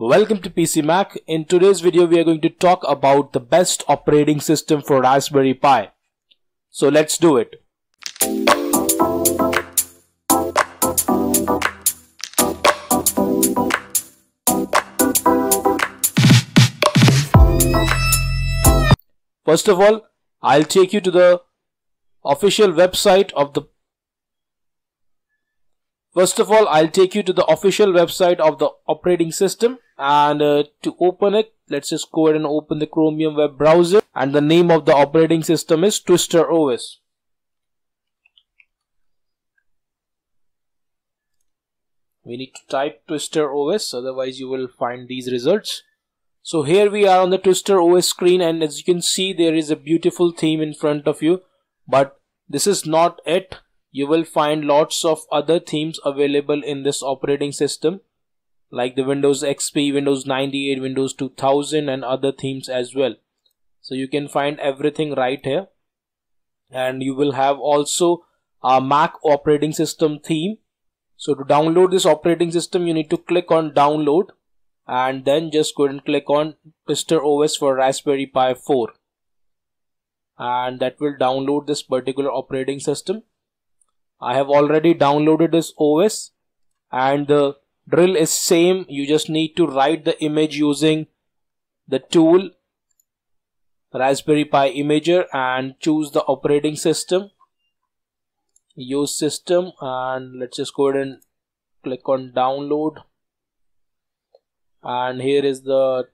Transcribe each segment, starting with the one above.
Welcome to PC Mac. In today's video, we are going to talk about the best operating system for Raspberry Pi. So let's do it. First of all, I'll take you to the official website of the operating system, and to open it, let's just go ahead and open the Chromium web browser, and the name of the operating system is Twister OS. We need to type Twister OS, otherwise you will find these results. So here we are on the Twister OS screen, and as you can see, there is a beautiful theme in front of you, but this is not it. You will find lots of other themes available in this operating system, like the Windows XP, Windows 98, Windows 2000 and other themes as well. So you can find everything right here, and you will have also a Mac operating system theme. So to download this operating system, you need to click on download and then just go and click on Twister OS for Raspberry Pi 4, and that will download this particular operating system. I have already downloaded this OS, and the drill is same. You just need to write the image using the tool Raspberry Pi Imager and choose the operating system, use system, and let's just go ahead and click on download. And here is the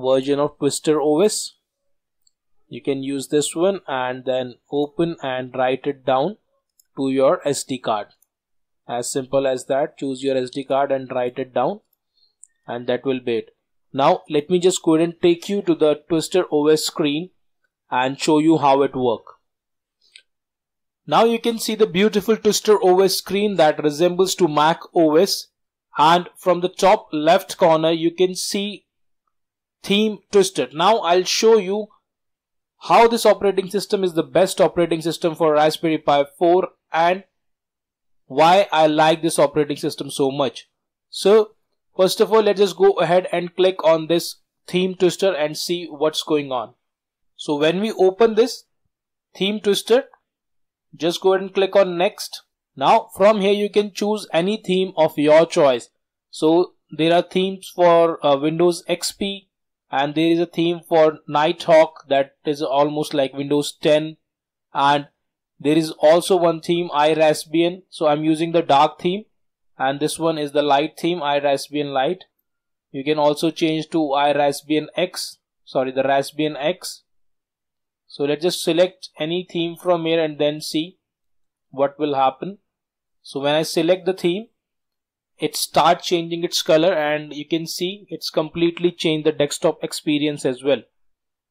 version of Twister OS. You can use this one and then open and write it down to your SD card. As simple as that. Choose your SD card and write it down, and that will be it. Now let me just go ahead and take you to the Twister OS screen and show you how it works. Now you can see the beautiful Twister OS screen that resembles to Mac OS, and from the top left corner you can see theme Twister. Now I'll show you how this operating system is the best operating system for Raspberry Pi 4 and why I like this operating system so much. So first of all, let's just go ahead and click on this theme Twister and see what's going on. So when we open this theme Twister, just go ahead and click on next. Now from here you can choose any theme of your choice. So there are themes for Windows XP, and there is a theme for Nighthawk that is almost like Windows 10, and there is also one theme iRaspbian. So I'm using the dark theme, and this one is the light theme, iRaspbian Light. You can also change to the Raspbian X. So let's just select any theme from here and then see what will happen. So when I select the theme, it starts changing its color, and you can see it's completely changed the desktop experience as well.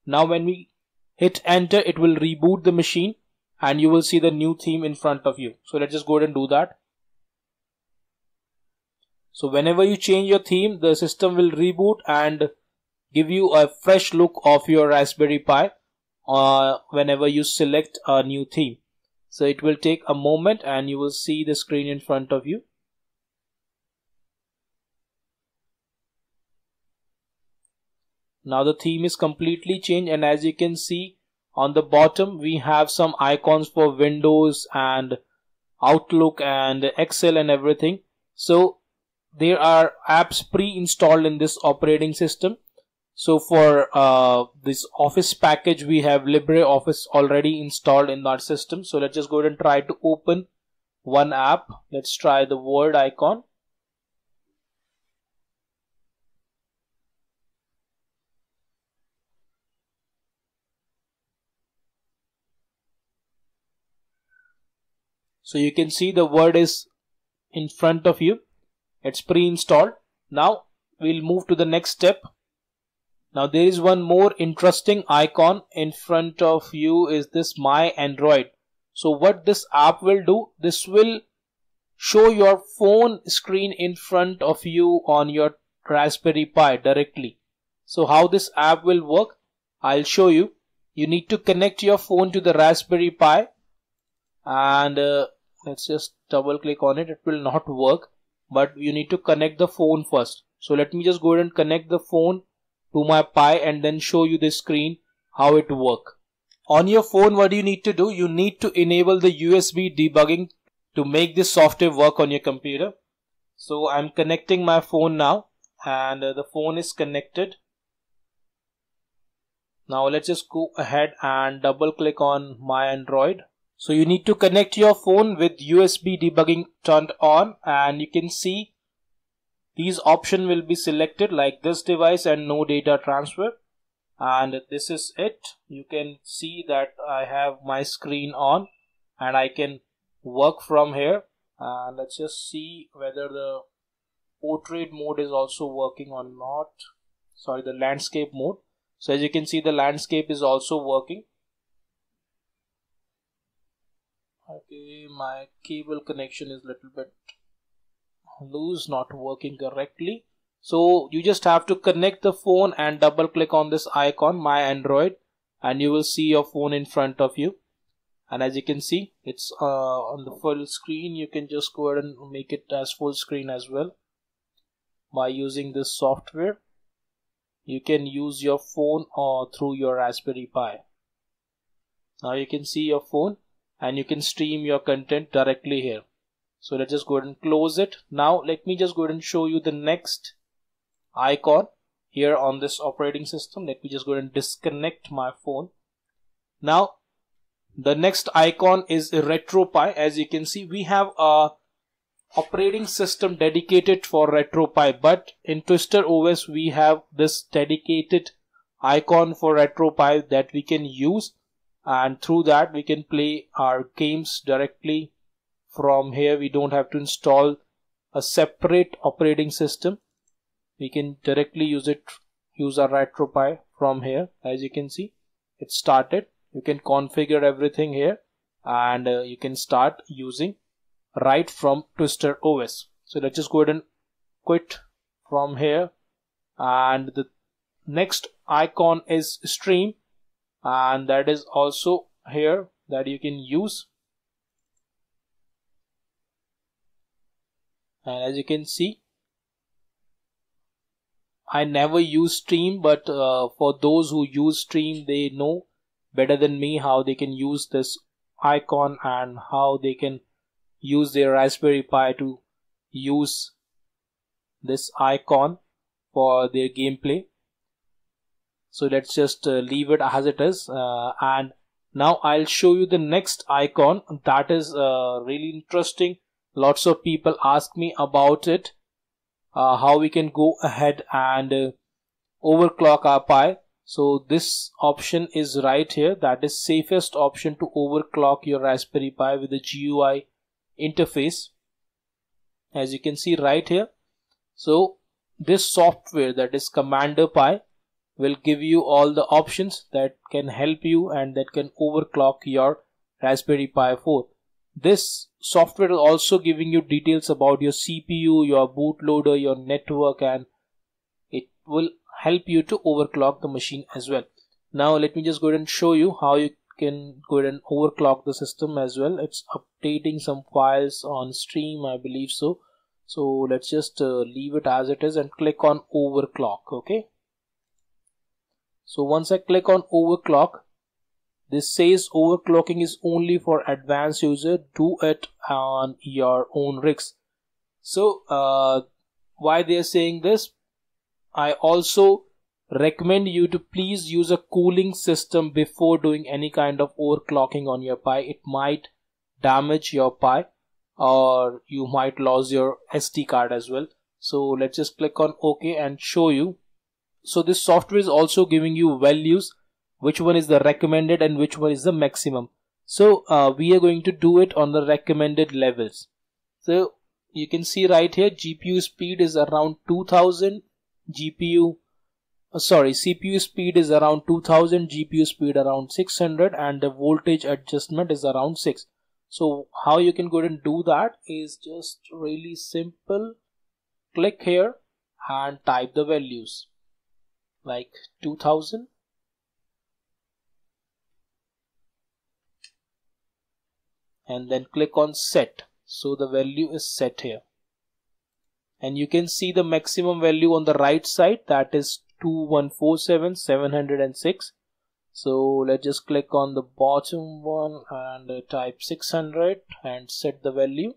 Now when we hit enter, it will reboot the machine and you will see the new theme in front of you. So let's just go ahead and do that. So whenever you change your theme, the system will reboot and give you a fresh look of your Raspberry Pi whenever you select a new theme. So it will take a moment and you will see the screen in front of you. Now the theme is completely changed, and as you can see on the bottom, we have some icons for Windows and Outlook and Excel and everything. So there are apps pre-installed in this operating system. So for this Office package, we have LibreOffice already installed in our system. So let's just go ahead and try to open one app. Let's try the Word icon. So you can see the Word is in front of you. It's pre-installed. Now we'll move to the next step. Now there is one more interesting icon in front of you, is this My Android. So what this app will do, this will show your phone screen in front of you on your Raspberry Pi directly. So how this app will work, I'll show you. You need to connect your phone to the Raspberry Pi, and let's just double click on it. It will not work. but you need to connect the phone first. So let me just go ahead and connect the phone to my Pi and then show you the screen how it works. On your phone, what do you need to do? You need to enable the USB debugging to make this software work on your computer. So I'm connecting my phone now and the phone is connected. Now let's just go ahead and double click on My Android. So you need to connect your phone with USB debugging turned on, and you can see these options will be selected like this device and no data transfer. And this is it. You can see that I have my screen on and I can work from here. And let's just see whether the portrait mode is also working or not. Sorry, the landscape mode. So as you can see, the landscape is also working. Okay, my cable connection is a little bit loose, not working correctly. So you just have to connect the phone and double click on this icon, My Android, and you will see your phone in front of you. And as you can see, it's on the full screen. You can just go ahead and make it as full screen as well by using this software. You can use your phone or through your Raspberry Pi. Now you can see your phone and you can stream your content directly here. So let's just go ahead and close it. Now let me just go ahead and show you the next icon here on this operating system. Let me just go ahead and disconnect my phone. Now the next icon is RetroPie. As you can see, we have a operating system dedicated for RetroPie, but in Twister OS we have this dedicated icon for RetroPie that we can use, and through that we can play our games directly from here. We don't have to install a separate operating system. We can directly use our RetroPie from here. As you can see, it started. You can configure everything here and you can start using right from Twister OS. So let's just go ahead and quit from here, and the next icon is Stream, and that is also here that you can use. And as you can see, I never use Stream, but for those who use Stream, they know better than me how they can use this icon and how they can use their Raspberry Pi to use this icon for their gameplay. So let's just leave it as it is, and now I'll show you the next icon that is really interesting. Lots of people ask me about it, how we can go ahead and overclock our Pi. So this option is right here, that is safest option to overclock your Raspberry Pi with the GUI interface, as you can see right here. So this software, that is Commander Pi, will give you all the options that can help you and that can overclock your Raspberry Pi 4. This software is also giving you details about your CPU, your bootloader, your network, and it will help you to overclock the machine as well. Now let me just go ahead and show you how you can go ahead and overclock the system as well. It's updating some files on Stream, I believe so. So let's just leave it as it is and click on overclock. Okay, so once I click on overclock, this says overclocking is only for advanced user, do it on your own rigs. So why they are saying this? I also recommend you to please use a cooling system before doing any kind of overclocking on your Pi. It might damage your Pi or you might lose your SD card as well. So let's just click on OK and show you. So this software is also giving you values, which one is the recommended and which one is the maximum. So we are going to do it on the recommended levels. So you can see right here, GPU speed is around 2000, CPU speed is around 2000, GPU speed around 600, and the voltage adjustment is around 6. So how you can go ahead and do that is just really simple. Click here and type the values like 2000. And then click on set. So the value is set here. and you can see the maximum value on the right side, that is 2147706. So let's just click on the bottom one and type 600 and set the value.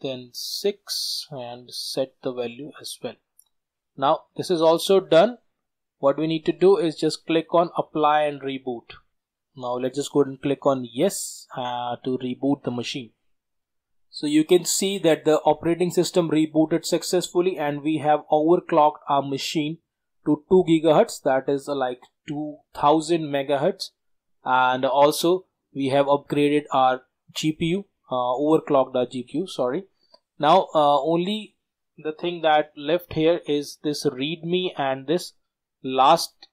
Then 6 and set the value as well. Now this is also done. What we need to do is just click on apply and reboot. Now let's just go ahead and click on yes to reboot the machine. So you can see that the operating system rebooted successfully and we have overclocked our machine to 2 gigahertz, that is like 2000 megahertz. And also we have upgraded our GPU, overclocked our GPU, sorry. Now only the thing that left here is this readme and this last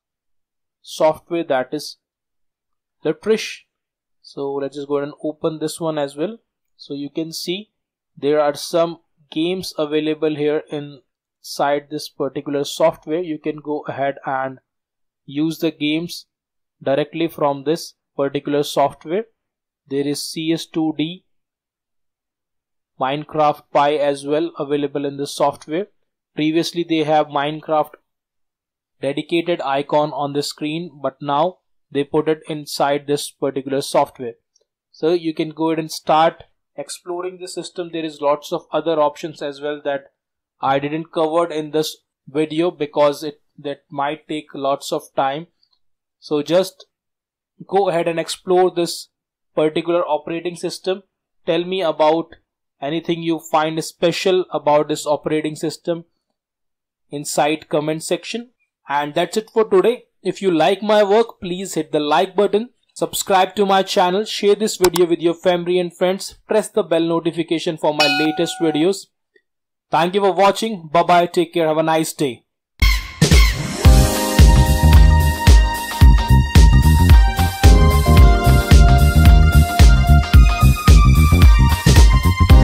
software, that is LibreOffice. So let's just go ahead and open this one as well. So you can see there are some games available here inside this particular software. You can go ahead and use the games directly from this particular software. There is CS2D, Minecraft Pi as well available in this software. Previously they have Minecraft dedicated icon on the screen, but now they put it inside this particular software. So you can go ahead and start exploring the system. There is lots of other options as well that I didn't cover in this video because that might take lots of time. So just go ahead and explore this particular operating system. Tell me about anything you find special about this operating system inside comment section. And that's it for today. If you like my work, please hit the like button, subscribe to my channel, share this video with your family and friends, press the bell notification for my latest videos. Thank you for watching. Bye bye. Take care. Have a nice day.